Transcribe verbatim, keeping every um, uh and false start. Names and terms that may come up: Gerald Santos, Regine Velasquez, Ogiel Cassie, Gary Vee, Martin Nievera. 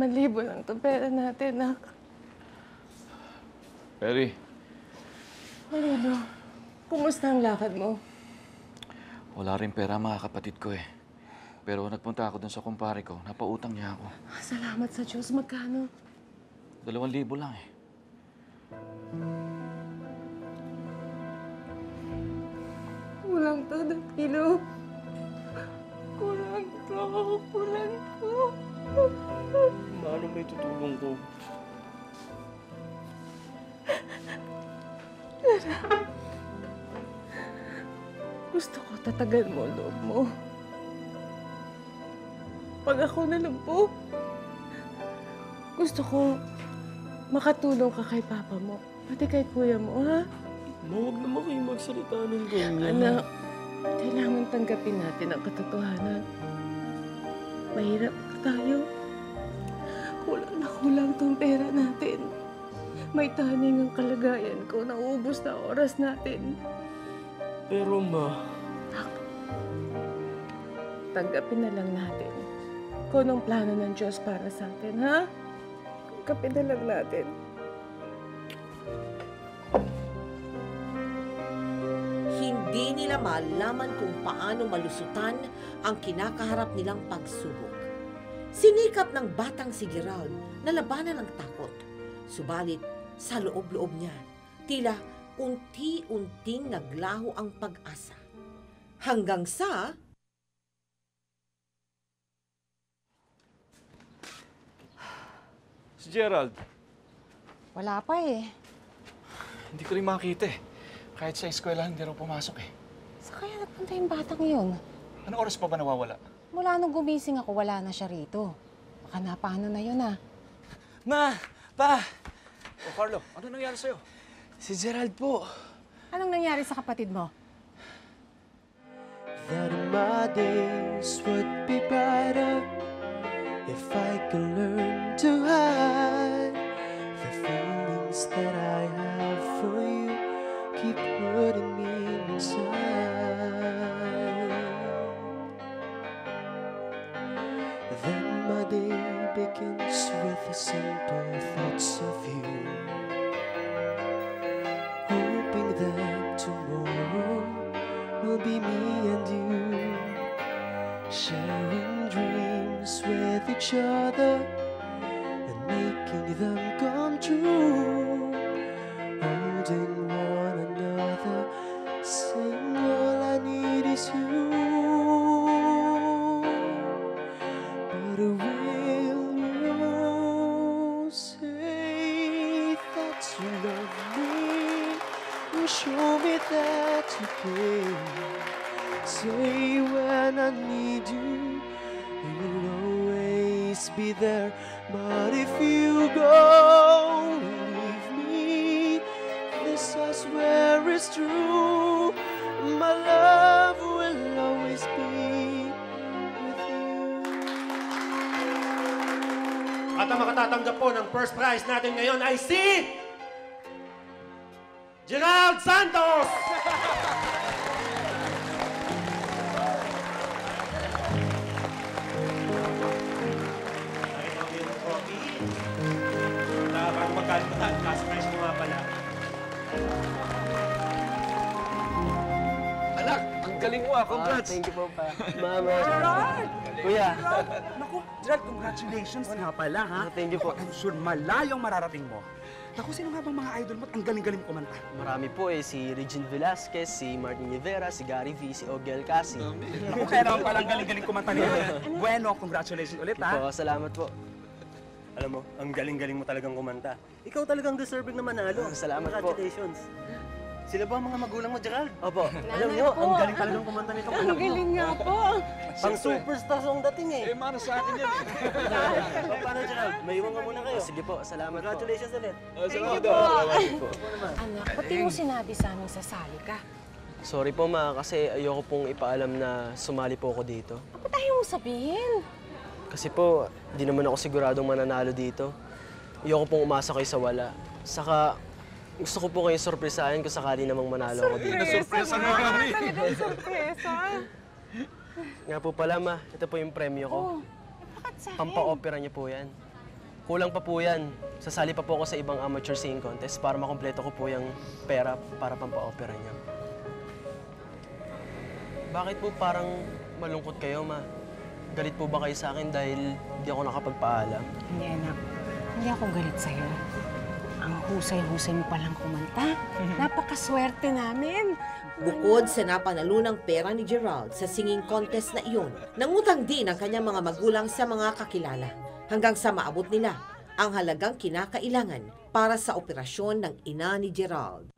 limang libo lang ito, pera natin, nak. Perry. Marino, kumusta ang lakad mo? Wala rin pera, mga kapatid ko eh. Pero nagpunta ako dun sa kumpare ko, napautang niya ako. Salamat sa Diyos, magkano? Dalawang libo lang eh. Kulang to, Dakilo. Kulang to, kulang to. Paano may tutulong ko? Gusto ko tatagal mo ang loob mo. Pag ako nalumpo, gusto ko makatulong ka kay papa mo, pati kay kuya mo, ha? Huwag naman kayo magsalita ng ganyan. Anak, kailangan tanggapin natin ang katotohanan. Mahirap na tayo. Kulang na kulang tong pera natin. May taning ang kalagayan ko. Nauubos na oras natin. Pero, ma... Nak, tanggapin na lang natin kung anong plano ng Diyos para sa atin, ha? Tanggapin na lang natin. Hindi nila malaman kung paano malusutan ang kinakaharap nilang pagsubok. Sinikap ng batang si Gerald na labanan ang takot. Subalit, sa loob-loob niya, tila unti-unting naglaho ang pag-asa. Hanggang sa... Si Gerald. Wala pa eh. Hindi ko rin makita eh. Kahit sa eskwelahan, hindi rin pumasok eh. Saan kaya nagpunta yung batang yun? Ano oras pa ba nawawala? Mula nung gumising ako, wala na siya rito. Baka na paano na yun ah. Ma! Pa! O Carlo, ano nangyari sa'yo? Si Gerald po. Anong nangyari sa kapatid mo? That my days would be brighter if I could learn to hide the feelings that I have for you. Keep hurting me inside. Then my day begins with the simple thoughts of you, hoping that tomorrow will be me and you, sharing dreams with each other and making them come true, holding there, but if you go and leave me, this I swear is true, my love will always be with you. At ang makatatanggap po ng first prize natin ngayon ay si... Gerald Santos! Anak, ang galing mo ah. Congrats! Oh, thank you po, pa. Mama. Gerald! Kuya. Naku, Gerald, congratulations nga pala, ha? Oh, thank you po. I'm sure malayong mararating mo. Naku, sino nga bang mga idol mo? Ang galing-galing kumanta. Marami po eh. Si Regine Velasquez, si Martin Nievera, si Gary Vee, si Ogiel Cassie. Naku, kaya naman palang galing-galing kumanta niya. Bueno, congratulations ulit, ha? Po, salamat po. Alam mo, ang galing-galing mo talagang kumanta. Ikaw talagang deserving na manalo. Salamat po. Congratulations. Sila ba mga magulang mo, Gerald? Opo. Alam niyo, ang galing talagang kumanta nito. Ang galing nga po. Pang superstars ang dating eh. Eh, mano sa akin yan. Paano, Gerald? May iwan ka muna kayo. Sige po, salamat po. Congratulations ulit. Thank you po. Anak, pati mo sinabi sa aming sasali ka. Sorry po, ma, kasi ayoko pong ipaalam na sumali po ako dito. Ako tayo mong sabihin. Kasi po, di naman ako siguradong mananalo dito. Ayoko pong umasa kayo sa wala. Saka, gusto ko po kayo sorpresahin kung sakali namang manalo ako dito. Sorpresa! Talagang sorpresa! Nga po pala, ma. Ito po yung premyo ko. Pampaopera niyo po yan. Kulang pa po yan. Sasali pa po ako sa ibang amateur singing contest para makompleto ko po yung pera para pampa-opera niya. Bakit po parang malungkot kayo, ma? Galit po ba kayo sa akin dahil hindi ako nakapagpaalam? Hindi, anak. Hindi ako galit sa'yo. Ang husay-husay mo palang kumanta. Napakaswerte namin. Bukod sa napanalunang pera ni Gerald sa singing contest na iyon, nangutang din ang kanyang mga magulang sa mga kakilala, hanggang sa maabot nila ang halagang kinakailangan para sa operasyon ng ina ni Gerald.